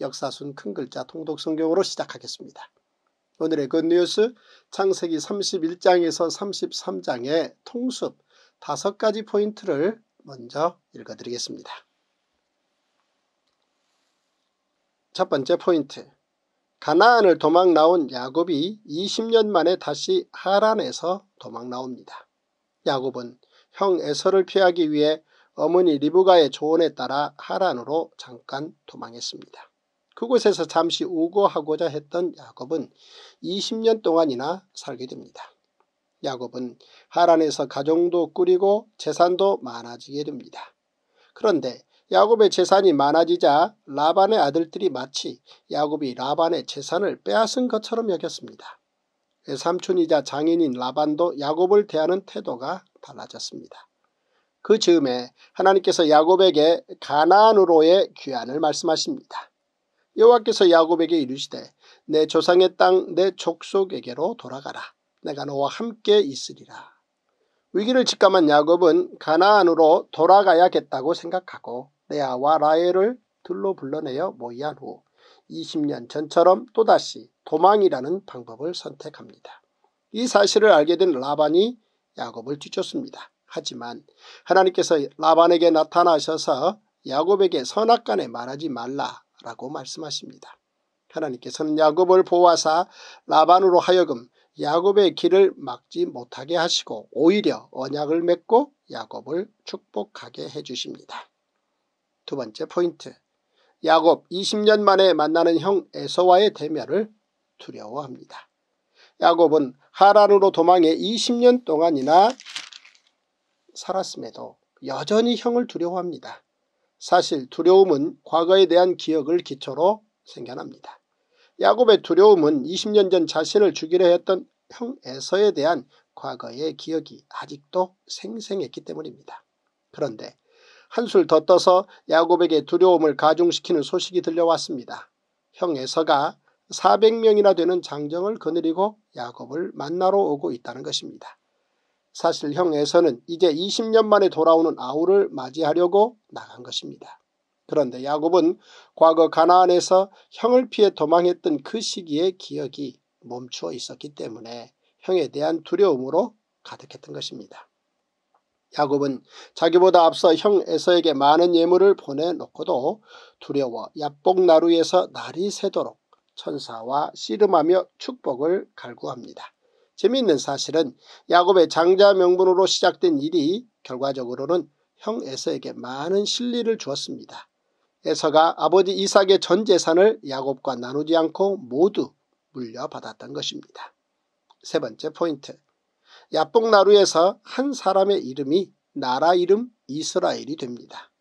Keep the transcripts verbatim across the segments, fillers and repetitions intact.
역사순 큰 글자 통독성경으로 시작하겠습니다. 오늘의 굿뉴스 창세기 삼십일 장에서 삼십삼 장의 통숲 다섯 가지 포인트를 먼저 읽어드리겠습니다. 첫 번째 포인트, 가나안을 도망 나온 야곱이 이십 년 만에 다시 하란에서 도망 나옵니다. 야곱은 형 에서를 피하기 위해 어머니 리브가의 조언에 따라 하란으로 잠깐 도망했습니다. 그곳에서 잠시 우거하고자 했던 야곱은 이십 년 동안이나 살게 됩니다. 야곱은 하란에서 가정도 꾸리고 재산도 많아지게 됩니다. 그런데 야곱의 재산이 많아지자 라반의 아들들이 마치 야곱이 라반의 재산을 빼앗은 것처럼 여겼습니다. 외삼촌이자 장인인 라반도 야곱을 대하는 태도가 달라졌습니다. 그 즈음에 하나님께서 야곱에게 가나안으로의 귀환을 말씀하십니다. 여호와께서 야곱에게 이르시되 내 조상의 땅 내 족속에게로 돌아가라. 내가 너와 함께 있으리라. 위기를 직감한 야곱은 가나안으로 돌아가야겠다고 생각하고 레아와 라헬을 들로 불러내어 모의한 후 이십 년 전처럼 또다시 도망이라는 방법을 선택합니다. 이 사실을 알게 된 라반이 야곱을 뒤쫓습니다. 하지만 하나님께서 라반에게 나타나셔서 야곱에게 선악간에 말하지 말라 라고 말씀하십니다. 하나님께서는 야곱을 보호하사 라반으로 하여금 야곱의 길을 막지 못하게 하시고 오히려 언약을 맺고 야곱을 축복하게 해주십니다. 두 번째 포인트, 야곱 이십 년 만에 만나는 형 에서와의 대면을 두려워합니다. 야곱은 하란으로 도망해 이십 년 동안이나 살았음에도 여전히 형을 두려워합니다. 사실 두려움은 과거에 대한 기억을 기초로 생겨납니다. 야곱의 두려움은 이십 년 전 자신을 죽이려 했던 형 에서에 대한 과거의 기억이 아직도 생생했기 때문입니다. 그런데 한술 더 떠서 야곱에게 두려움을 가중시키는 소식이 들려왔습니다. 형 에서가 사백 명이나 되는 장정을 거느리고 야곱을 만나러 오고 있다는 것입니다. 사실 형 에서는 이제 이십 년 만에 돌아오는 아우를 맞이하려고 나간 것입니다. 그런데 야곱은 과거 가나안에서 형을 피해 도망했던 그 시기의 기억이 멈추어 있었기 때문에 형에 대한 두려움으로 가득했던 것입니다. 야곱은 자기보다 앞서 형 에서에게 많은 예물을 보내놓고도 두려워 야복나루에서 날이 새도록 천사와 씨름하며 축복을 갈구합니다. 재미있는 사실은 야곱의 장자 명분으로 시작된 일이 결과적으로는 형 에서에게 많은 신뢰를 주었습니다. 에서가 아버지 이삭의 전 재산을 야곱과 나누지 않고 모두 물려받았던 것입니다. 세 번째 포인트, 야복나루에서 한 사람의 이름이 나라 이름 이스라엘이 됩니다.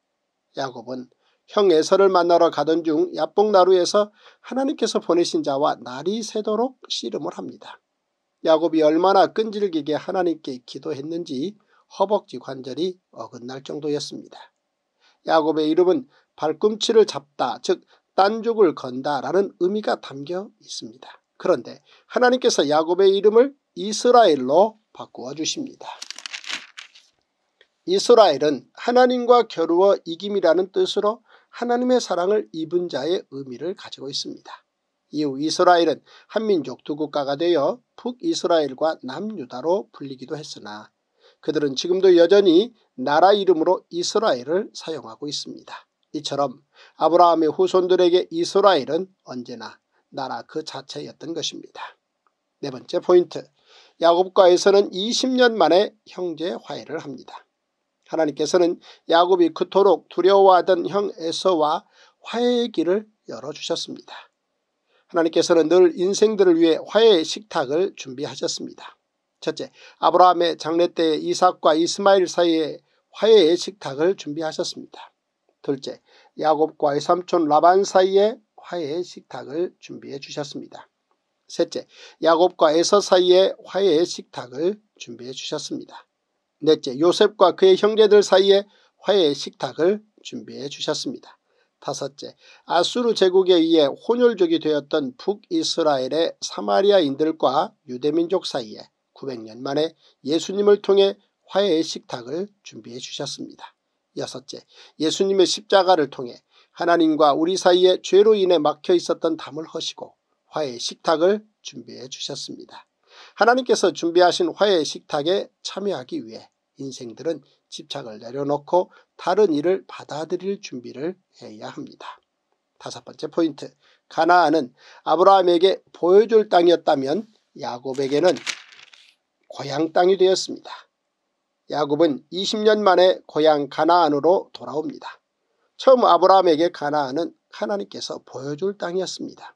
야곱은 형 에서를 만나러 가던 중 야복나루에서 하나님께서 보내신 자와 날이 새도록 씨름을 합니다. 야곱이 얼마나 끈질기게 하나님께 기도했는지 허벅지 관절이 어긋날 정도였습니다. 야곱의 이름은 발꿈치를 잡다, 즉 딴죽을 건다 라는 의미가 담겨 있습니다. 그런데 하나님께서 야곱의 이름을 이스라엘로 바꾸어 주십니다. 이스라엘은 하나님과 겨루어 이김이라는 뜻으로 하나님의 사랑을 입은 자의 의미를 가지고 있습니다. 이후 이스라엘은 한민족 두 국가가 되어 북이스라엘과 남유다로 불리기도 했으나 그들은 지금도 여전히 나라 이름으로 이스라엘을 사용하고 있습니다. 이처럼 아브라함의 후손들에게 이스라엘은 언제나 나라 그 자체였던 것입니다. 네 번째 포인트, 야곱과 에서는 이십 년 만에 형제 화해를 합니다. 하나님께서는 야곱이 그토록 두려워하던 형 에서와 화해의 길을 열어주셨습니다. 하나님께서는 늘 인생들을 위해 화해의 식탁을 준비하셨습니다. 첫째, 아브라함의 장래 때에 이삭과 이스마엘 사이에 화해의 식탁을 준비하셨습니다. 둘째, 야곱과 외삼촌 라반 사이에 화해의 식탁을 준비해 주셨습니다. 셋째, 야곱과 에서 사이에 화해의 식탁을 준비해 주셨습니다. 넷째, 요셉과 그의 형제들 사이에 화해의 식탁을 준비해 주셨습니다. 다섯째, 아수르 제국에 의해 혼혈족이 되었던 북이스라엘의 사마리아인들과 유대민족 사이에 구백 년 만에 예수님을 통해 화해의 식탁을 준비해 주셨습니다. 여섯째, 예수님의 십자가를 통해 하나님과 우리 사이에 죄로 인해 막혀 있었던 담을 허시고 화해의 식탁을 준비해 주셨습니다. 하나님께서 준비하신 화해의 식탁에 참여하기 위해 인생들은 집착을 내려놓고 다른 일을 받아들일 준비를 해야 합니다. 다섯 번째 포인트, 가나안은 아브라함에게 보여줄 땅이었다면 야곱에게는 고향 땅이 되었습니다. 야곱은 이십 년 만에 고향 가나안으로 돌아옵니다. 처음 아브라함에게 가나안은 하나님께서 보여줄 땅이었습니다.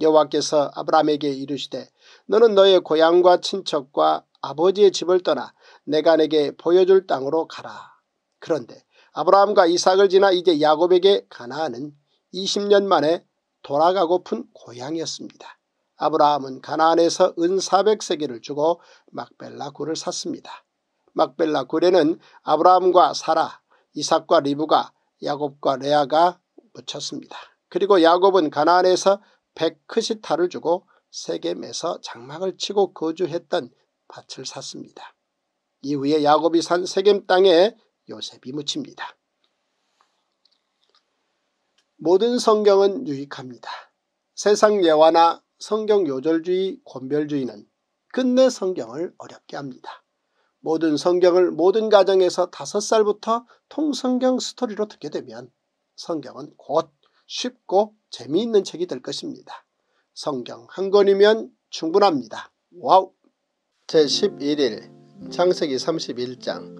여호와께서 아브라함에게 이르시되 너는 너의 고향과 친척과 아버지의 집을 떠나 내가 내게 보여줄 땅으로 가라. 그런데 아브라함과 이삭을 지나 이제 야곱에게 가나안은 이십 년 만에 돌아가고픈 고향이었습니다. 아브라함은 가나안에서 은 사백 세겔를 주고 막벨라 굴을 샀습니다. 막벨라 굴에는 아브라함과 사라, 이삭과 리브가, 야곱과 레아가 묻혔습니다. 그리고 야곱은 가나안에서 백크시타를 주고 세겜에서 장막을 치고 거주했던 밭을 샀습니다. 이후에 야곱이 산 세겜 땅에 요셉이 묻힙니다. 모든 성경은 유익합니다. 세상 예화나 성경 요절주의, 권별주의는 끝내 성경을 어렵게 합니다. 모든 성경을 모든 가정에서 다섯 살부터 통성경 스토리로 듣게 되면 성경은 곧 쉽고 재미있는 책이 될 것입니다. 성경 한 권이면 충분합니다. 와우! 제십일 일 창세기 삼십일 장.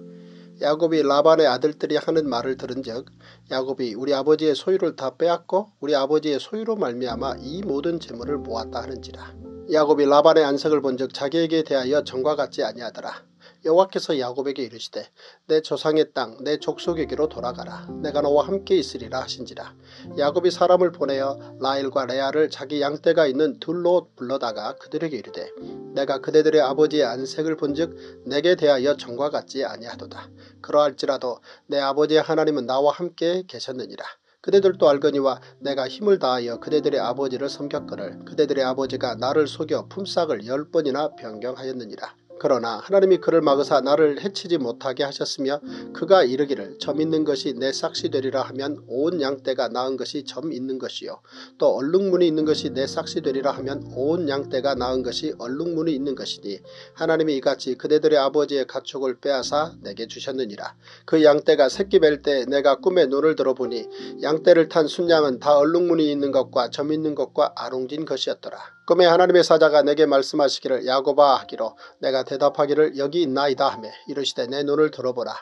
야곱이 라반의 아들들이 하는 말을 들은즉 야곱이 우리 아버지의 소유를 다 빼앗고 우리 아버지의 소유로 말미암아 이 모든 재물을 모았다 하는지라. 야곱이 라반의 안색을 본즉 자기에게 대하여 전과 같지 아니하더라. 여호와께서 야곱에게 이르시되 내 조상의 땅 내 족속에게로 돌아가라. 내가 너와 함께 있으리라 하신지라. 야곱이 사람을 보내어 라헬과 레아를 자기 양떼가 있는 둘로 불러다가 그들에게 이르되 내가 그대들의 아버지의 안색을 본즉 내게 대하여 전과 같지 아니하도다. 그러할지라도 내 아버지의 하나님은 나와 함께 계셨느니라. 그대들도 알거니와 내가 힘을 다하여 그대들의 아버지를 섬겼거늘 그대들의 아버지가 나를 속여 품삯을 열 번이나 변경하였느니라. 그러나 하나님이 그를 막으사 나를 해치지 못하게 하셨으며 그가 이르기를 점 있는 것이 내 삭시 되리라 하면 온 양떼가 낳은 것이 점 있는 것이요 또 얼룩무늬 있는 것이 내 삭시 되리라 하면 온 양떼가 낳은 것이 얼룩무늬 있는 것이니 하나님이 이같이 그대들의 아버지의 가축을 빼앗아 내게 주셨느니라. 그 양떼가 새끼 뵐 때 내가 꿈에 눈을 들어보니 양떼를 탄 순양은 다 얼룩무늬 있는 것과 점 있는 것과 아롱진 것이었더라. 꿈에 하나님의 사자가 내게 말씀하시기를 야곱아 하기로 내가 대답하기를 여기 있나이다 하며 이르시되 내 눈을 들어보라.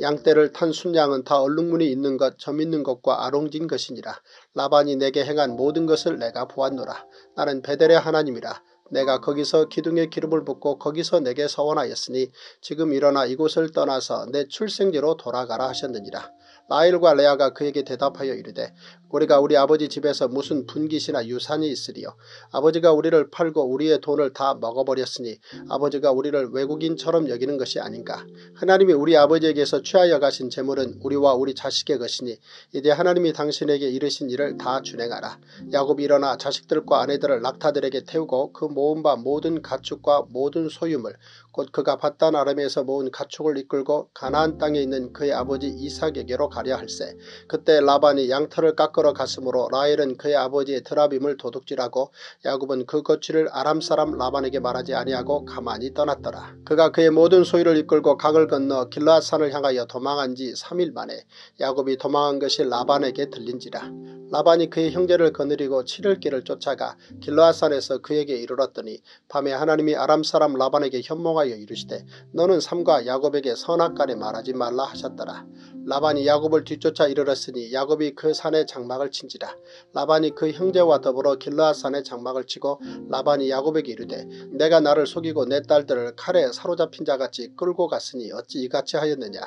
양떼를 탄 순양은 다 얼룩무늬 있는 것, 점 있는 것과 아롱진 것이니라. 라반이 내게 행한 모든 것을 내가 보았노라. 나는 베델의 하나님이라. 내가 거기서 기둥에 기름을 붓고 거기서 내게 서원하였으니 지금 일어나 이곳을 떠나서 내 출생지로 돌아가라 하셨느니라. 라헬과 레아가 그에게 대답하여 이르되 우리가 우리 아버지 집에서 무슨 분깃이나 유산이 있으리요. 아버지가 우리를 팔고 우리의 돈을 다 먹어버렸으니 아버지가 우리를 외국인처럼 여기는 것이 아닌가. 하나님이 우리 아버지에게서 취하여 가신 재물은 우리와 우리 자식의 것이니 이제 하나님이 당신에게 이르신 일을 다 준행하라. 야곱이 일어나 자식들과 아내들을 낙타들에게 태우고 그 모은 바 모든 가축과 모든 소유물 곧 그가 밧단 아람에서 모은 가축을 이끌고 가나안 땅에 있는 그의 아버지 이삭에게로 가려 할세. 그때 라반이 양털을 깎으러 갔으므로 라헬은 그의 아버지의 드라빔을 도둑질하고 야곱은 그 거취를 아람 사람 라반에게 말하지 아니하고 가만히 떠났더라. 그가 그의 모든 소유를 이끌고 강을 건너 길라앗산을 향하여 도망한 지 삼 일 만에 야곱이 도망한 것이 라반에게 들린지라. 라반이 그의 형제를 거느리고 칠일 길을 쫓아가 길라앗산에서 그에게 이르렀더니 밤에 하나님이 아람 사람 라반에게 현몽하여 이르시되 너는 삼가 야곱에게 선악간에 말하지 말라 하셨더라. 라반이 야곱 야곱을 뒤쫓아 이르렀으니 야곱이 그 산에 장막을 친지라. 라반이 그 형제와 더불어 길라앗 산에 장막을 치고 라반이 야곱에게 이르되 내가 나를 속이고 내 딸들을 칼에 사로잡힌 자같이 끌고 갔으니 어찌 이같이 하였느냐.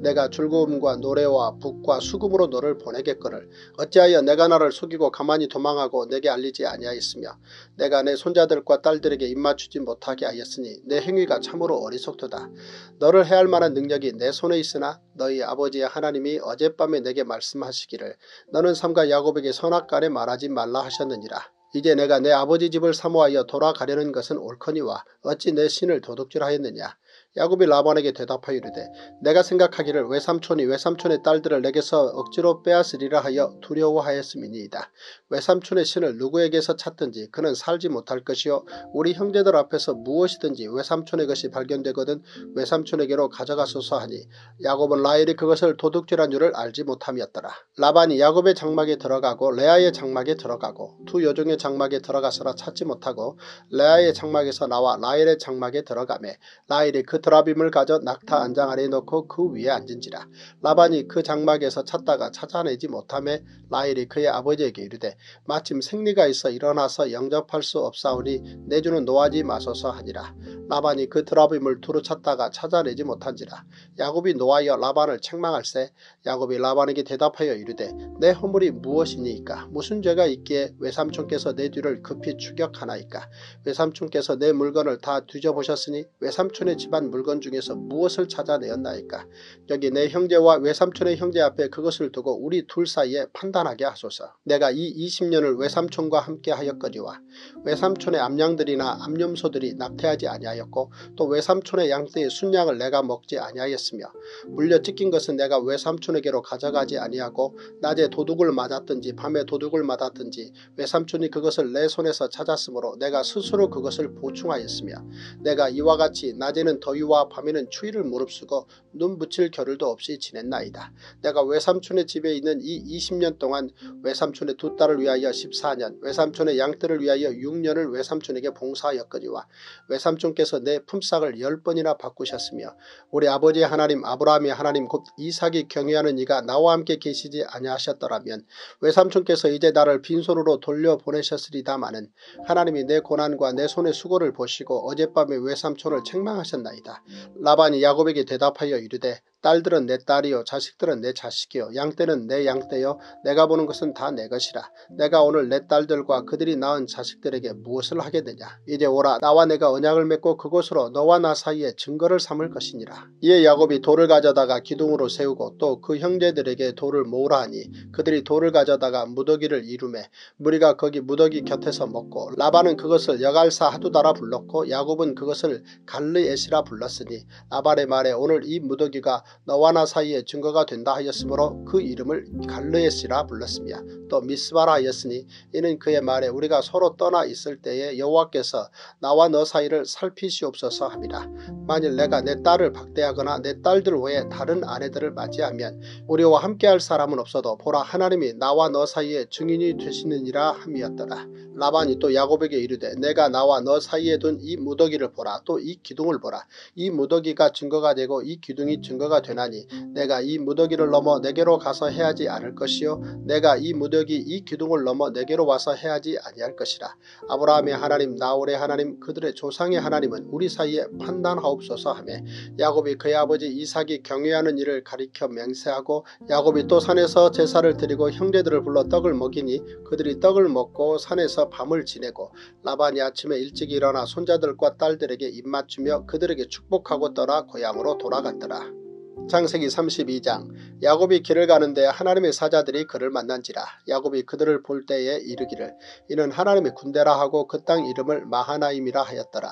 내가 즐거움과 노래와 북과 수금으로 너를 보내겠거늘 어찌하여 내가 나를 속이고 가만히 도망하고 내게 알리지 아니하였으며 내가 내 손자들과 딸들에게 입맞추지 못하게 하였으니 내 행위가 참으로 어리석도다. 너를 해할 만한 능력이 내 손에 있으나 너희 아버지의 하나님이 어젯밤에 내게 말씀하시기를 너는 삼가 야곱에게 선악간에 말하지 말라 하셨느니라. 이제 내가 내 아버지 집을 사모하여 돌아가려는 것은 옳거니와 어찌 내 신을 도둑질하였느냐. 야곱이 라반에게 대답하여 이르되 내가 생각하기를 외삼촌이 외삼촌의 딸들을 내게서 억지로 빼앗으리라 하여 두려워하였음이니이다. 외삼촌의 신을 누구에게서 찾든지 그는 살지 못할 것이요 우리 형제들 앞에서 무엇이든지 외삼촌의 것이 발견되거든 외삼촌에게로 가져가소서 하니 야곱은 라헬이 그것을 도둑질한 줄을 알지 못함이었더라. 라반이 야곱의 장막에 들어가고 레아의 장막에 들어가고 두 여종의 장막에 들어가서라 찾지 못하고 레아의 장막에서 나와 라헬의 장막에 들어가매 라헬이 그 드라빔을 가져 낙타 안장 아래에 넣고 그 위에 앉은지라. 라반이 그 장막에서 찾다가 찾아내지 못하매 라헬이 그의 아버지에게 이르되 마침 생리가 있어 일어나서 영접할 수 없사오니 내주는 노하지 마소서 하니라. 라반이 그 드라빔을 두루 찾다가 찾아내지 못한지라. 야곱이 노하여 라반을 책망할세 야곱이 라반에게 대답하여 이르되 내 허물이 무엇이니이까 무슨 죄가 있기에 외삼촌께서 내 뒤를 급히 추격하나이까 외삼촌께서 내 물건을 다 뒤져보셨으니 외삼촌의 집안 물건 중에서 무엇을 찾아내었나이까 여기 내 형제와 외삼촌의 형제 앞에 그것을 두고 우리 둘 사이에 판단하게 하소서. 내가 이 이십 년을 외삼촌과 함께 하였거니와 외삼촌의 암양들이나 암염소들이 낙태하지 아니하였고 또 외삼촌의 양떼의 순양을 내가 먹지 아니하였으며 물려 찢긴 것은 내가 외삼촌에게로 가져가지 아니하고 낮에 도둑을 맞았든지 밤에 도둑을 맞았든지 외삼촌이 그것을 내 손에서 찾았으므로 내가 스스로 그것을 보충하였으며 내가 이와 같이 낮에는 더위와 밤에는 추위를 무릅쓰고 눈 붙일 겨를도 없이 지냈나이다. 내가 외삼촌의 집에 있는 이 이십 년 동안 외삼촌의 두 딸을 위하여 십사 년 외삼촌의 양떼를 위하여 육 년을 외삼촌에게 봉사하였거니와 외삼촌께서 내 품삯을 열 번이나 바꾸셨으며 우리 아버지 하나님 아브라함의 하나님 곧 이삭이 경외하는 이가 나와 함께 계시지 아니하셨더라면 외삼촌께서 이제 나를 빈손으로 돌려보내셨으리다마는 하나님이 내 고난과 내 손의 수고를 보시고 어젯밤에 외삼촌을 책망하셨나이다. 라반이 야곱에게 대답하여 이르되 딸들은 내 딸이요 자식들은 내 자식이요 양떼는 내 양떼요 내가 보는 것은 다 내 것이라. 내가 오늘 내 딸들과 그들이 낳은 자식들에게 무엇을 하게 되냐. 이제 오라 나와 내가 언약을 맺고 그곳으로 너와 나 사이에 증거를 삼을 것이니라. 이에 야곱이 돌을 가져다가 기둥으로 세우고 또 그 형제들에게 돌을 모으라 하니 그들이 돌을 가져다가 무더기를 이루매 무리가 거기 무더기 곁에서 먹고 라반은 그것을 여갈사 하두다라 불렀고 야곱은 그것을 갈르에시라 불렀으니 라반의 말에 오늘 이 무더기가 너와 나 사이에 증거가 된다 하였으므로 그 이름을 갈르에시라 불렀으며 또 미스바라 하였으니 이는 그의 말에 우리가 서로 떠나 있을 때에 여호와께서 나와 너 사이를 살피시옵소서 함이라. 만일 내가 내 딸을 박대하거나 내 딸들 외에 다른 아내들을 맞이하면 우리와 함께할 사람은 없어도 보라 하나님이 나와 너 사이에 증인이 되시느니라 함이었더라. 라반이 또 야곱에게 이르되 내가 나와 너 사이에 둔 이 무더기를 보라 또 이 기둥을 보라 이 무더기가 증거가 되고 이 기둥이 증거가 되나니 내가 이 무더기를 넘어 내게로 가서 해하지 않을 것이요 내가 이 무더기 이 기둥을 넘어 내게로 와서 해하지 아니할 것이라. 아브라함의 하나님 나홀의 하나님 그들의 조상의 하나님은 우리 사이에 판단하옵소서 하며 야곱이 그의 아버지 이삭이 경외하는 일을 가리켜 맹세하고 야곱이 또 산에서 제사를 드리고 형제들을 불러 떡을 먹이니 그들이 떡을 먹고 산에서 밤을 지내고 라반이 아침에 일찍 일어나 손자들과 딸들에게 입맞추며 그들에게 축복하고 떠나 고향으로 돌아갔더라. 창세기 삼십이 장 야곱이 길을 가는데 하나님의 사자들이 그를 만난지라. 야곱이 그들을 볼 때에 이르기를 이는 하나님의 군대라 하고 그 땅 이름을 마하나임이라 하였더라.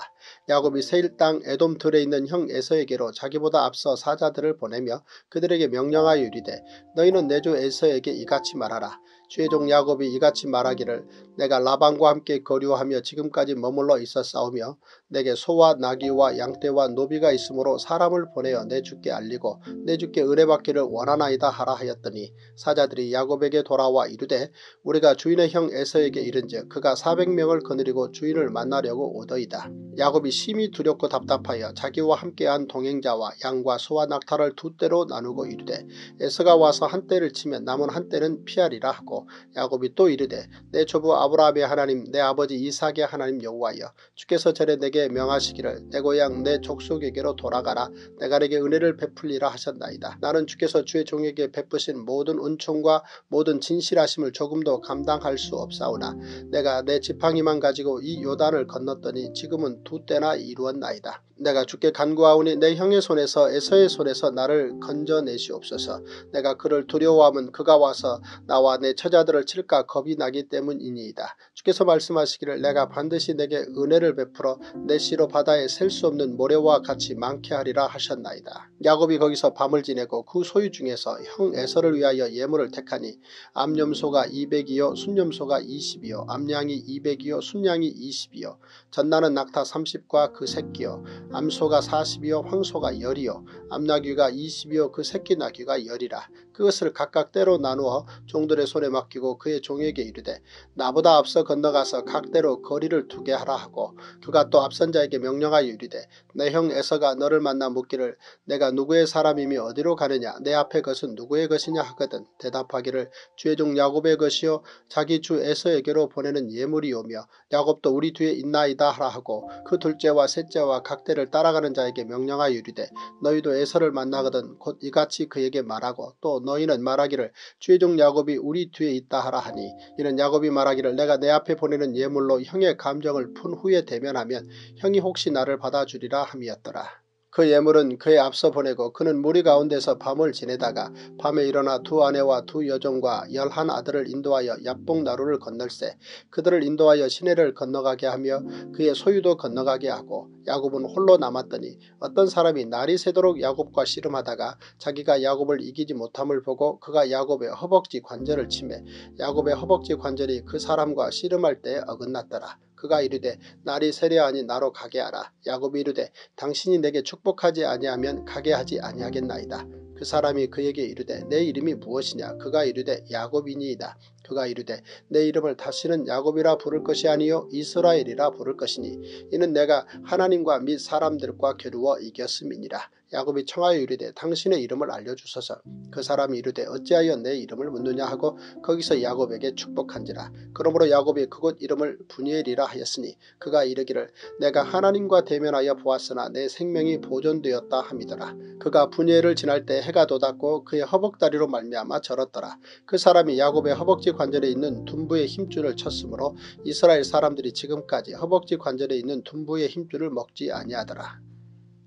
야곱이 세일 땅 에돔 들에 있는 형 에서에게로 자기보다 앞서 사자들을 보내며 그들에게 명령하여 이르되 너희는 내 주 에서에게 이같이 말하라. 주의 종 야곱이 이같이 말하기를 내가 라반과 함께 거류하며 지금까지 머물러 있었사오며 내게 소와 나귀와 양떼와 노비가 있으므로 사람을 보내어 내 주께 알리고 내 주께 은혜받기를 원하나이다 하라 하였더니 사자들이 야곱에게 돌아와 이르되 우리가 주인의 형 에서에게 이른즉 그가 사백 명을 거느리고 주인을 만나려고 오더이다. 야곱이 심히 두렵고 답답하여 자기와 함께한 동행자와 양과 소와 낙타를 두 떼로 나누고 이르되 에서가 와서 한 떼를 치면 남은 한 떼는 피하리라 하고 야곱이 또 이르되 내 조부 아브라함의 하나님 내 아버지 이삭의 하나님 여호와여 주께서 전에 내게 명하시기를 내 고향 내 족속에게로 돌아가라 내가 내게 은혜를 베풀리라 하셨나이다. 나는 주께서 주의 종에게 베푸신 모든 은총과 모든 진실하심을 조금도 감당할 수 없사오나 내가 내 지팡이만 가지고 이 요단을 건넜더니 지금은 두 때나 이루었나이다. 내가 주께 간구하오니 내 형의 손에서 에서의 손에서 나를 건져내시옵소서. 내가 그를 두려워함은 그가 와서 나와 내 처자들을 칠까 겁이 나기 때문이니이다. 주께서 말씀하시기를 내가 반드시 내게 은혜를 베풀어 내 씨로 바다에 셀 수 없는 모래와 같이 많게 하리라 하셨나이다. 야곱이 거기서 밤을 지내고 그 소유 중에서 형 에서를 위하여 예물을 택하니 암염소가 이백이요 순염소가 이십이요 암양이 이백이요 순양이 이십이요 전나는 낙타 삼십과 그 새끼요 암소가 사십이요 황소가 십이요 암나귀가 이십이요 그 새끼 나귀가 십이라 그것을 각각 떼로 나누어 종들의 손에 맡기고 그의 종에게 이르되 나보다 앞서 건너가서 각 떼로 거리를 두게 하라 하고 그가 또 앞선 자에게 명령하여 이르되 내 형 에서가 너를 만나 묻기를 내가 누구의 사람이며 어디로 가느냐 내 앞에 것은 누구의 것이냐 하거든 대답하기를 주의 종 야곱의 것이요 자기 주 에서에게로 보내는 예물이오며 야곱도 우리 뒤에 있나이다 하라 하고 그 둘째와 셋째와 각 떼를 따라가는 자에게 명령하여 이르되 너희도 에서를 만나거든 곧 이같이 그에게 말하고 또 너희는 말하기를 주의 종 야곱이 우리 뒤에 있다 하라 하니 이는 야곱이 말하기를 내가 내 앞에 보내는 예물로 형의 감정을 푼 후에 대면하면 형이 혹시 나를 받아주리라 함이었더라. 그 예물은 그의 앞서 보내고 그는 무리 가운데서 밤을 지내다가 밤에 일어나 두 아내와 두 여종과 열한 아들을 인도하여 야복나루를 건널세 그들을 인도하여 시내를 건너가게 하며 그의 소유도 건너가게 하고 야곱은 홀로 남았더니 어떤 사람이 날이 새도록 야곱과 씨름하다가 자기가 야곱을 이기지 못함을 보고 그가 야곱의 허벅지 관절을 치매 야곱의 허벅지 관절이 그 사람과 씨름할 때에 어긋났더라. 그가 이르되 날이 새려 하니 나로 가게 하라. 야곱이 이르되 당신이 내게 축복하지 아니하면 가게 하지 아니하겠나이다. 그 사람이 그에게 이르되 내 이름이 무엇이냐 그가 이르되 야곱이니이다. 그가 이르되 내 이름을 다시는 야곱이라 부를 것이 아니요 이스라엘이라 부를 것이니 이는 내가 하나님과 및 사람들과 겨루어 이겼음이니라. 야곱이 청하여 이르되 당신의 이름을 알려주소서. 그 사람이 이르되 어찌하여 내 이름을 묻느냐 하고 거기서 야곱에게 축복한지라. 그러므로 야곱이 그곳 이름을 브니엘이라 하였으니 그가 이르기를 내가 하나님과 대면하여 보았으나 내 생명이 보존되었다 함이더라. 그가 브니엘을 지날 때 해가 돋았고 그의 허벅다리로 말미암아 절었더라. 그 사람이 야곱의 허벅지 관절에 있는 둔부의 힘줄을 쳤으므로 이스라엘 사람들이 지금까지 허벅지 관절에 있는 둔부의 힘줄을 먹지 아니하더라.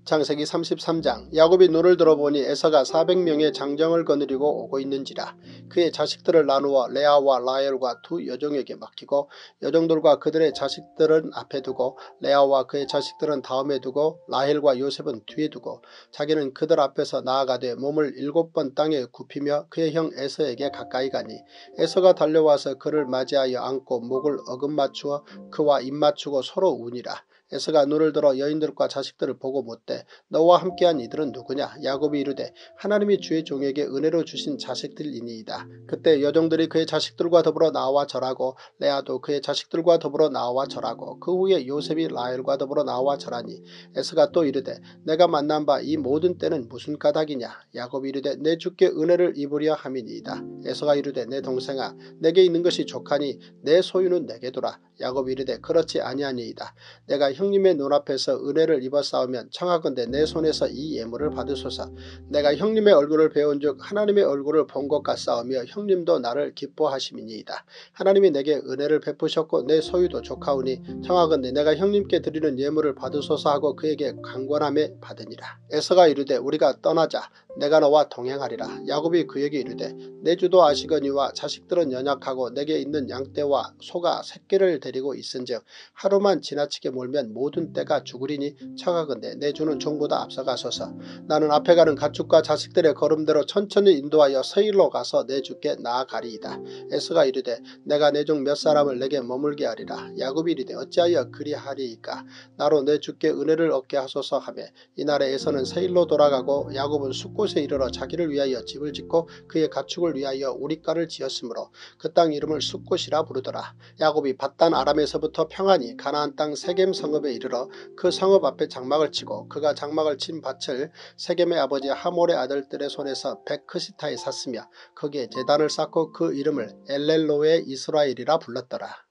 창세기 삼십삼 장 야곱이 눈을 들어보니 에서가 사백 명의 장정을 거느리고 오고 있는지라. 그의 자식들을 나누어 레아와 라헬과 두 여종에게 맡기고 여종들과 그들의 자식들은 앞에 두고 레아와 그의 자식들은 다음에 두고 라헬과 요셉은 뒤에 두고 자기는 그들 앞에서 나아가되 몸을 일곱 번 땅에 굽히며 그의 형 에서에게 가까이 가니 에서가 달려와서 그를 맞이하여 안고 목을 어금 맞추어 그와 입 맞추고 서로 우니라. 에서가 눈을 들어 여인들과 자식들을 보고 묻되 너와 함께한 이들은 누구냐. 야곱이 이르되 하나님이 주의 종에게 은혜로 주신 자식들이니이다. 그때 여종들이 그의 자식들과 더불어 나와 절하고 레아도 그의 자식들과 더불어 나와 절하고 그 후에 요셉이 라헬과 더불어 나와 절하니 에서가 또 이르되 내가 만난 바 이 모든 때는 무슨 까닭이냐. 야곱이 이르되 내 주께 은혜를 입으려 함이니이다. 에서가 이르되 내 동생아 내게 있는 것이 족하니 내 소유는 내게 두라. 야곱이 이르되 그렇지 아니하니이다. 내가 형님의 눈앞에서 은혜를 입었사오면 청하건대 내 손에서 이 예물을 받으소서. 내가 형님의 얼굴을 배운즉 하나님의 얼굴을 본 것 같사오며 형님도 나를 기뻐하심이니이다. 하나님이 내게 은혜를 베푸셨고 내 소유도 족하오니 청하건대 내가 형님께 드리는 예물을 받으소서 하고 그에게 강권함에 받으니라. 에서가 이르되 우리가 떠나자. 내가 너와 동행하리라. 야곱이 그에게 이르되 내 주도 아시거니와 자식들은 연약하고 내게 있는 양떼와 소가 새끼를 데리고 있은즉 하루만 지나치게 몰면 있는 모든 때가 죽으리니 차가건대 내 주는 종보다 앞서가소서. 나는 앞에 가는 가축과 자식들의 걸음대로 천천히 인도하여 서일로 가서 내 주께 나아가리이다. 에스가 이르되 내가 내 종 몇 사람을 내게 머물게 하리라. 야곱이 이르되 어찌하여 그리하리이까. 나로 내 주께 은혜를 얻게 하소서 하며 이날에 에서는 서일로 돌아가고 야곱은 숫곳에 이르러 자기를 위하여 집을 짓고 그의 가축을 위하여 우리가를 지었으므로 그 땅 이름을 숫곳이라 부르더라. 야곱이 밧단 아람에서부터 평안히 가나안 땅 세겜 성읍에 이르러 그 성읍 앞에 장막을 치고 그가 장막을 친 밭을 세겜의 아버지 하몰의 아들들의 손에서 백크시타에 샀으며 거기에 제단을 쌓고 그 이름을 엘렐로의 이스라엘이라 불렀더라.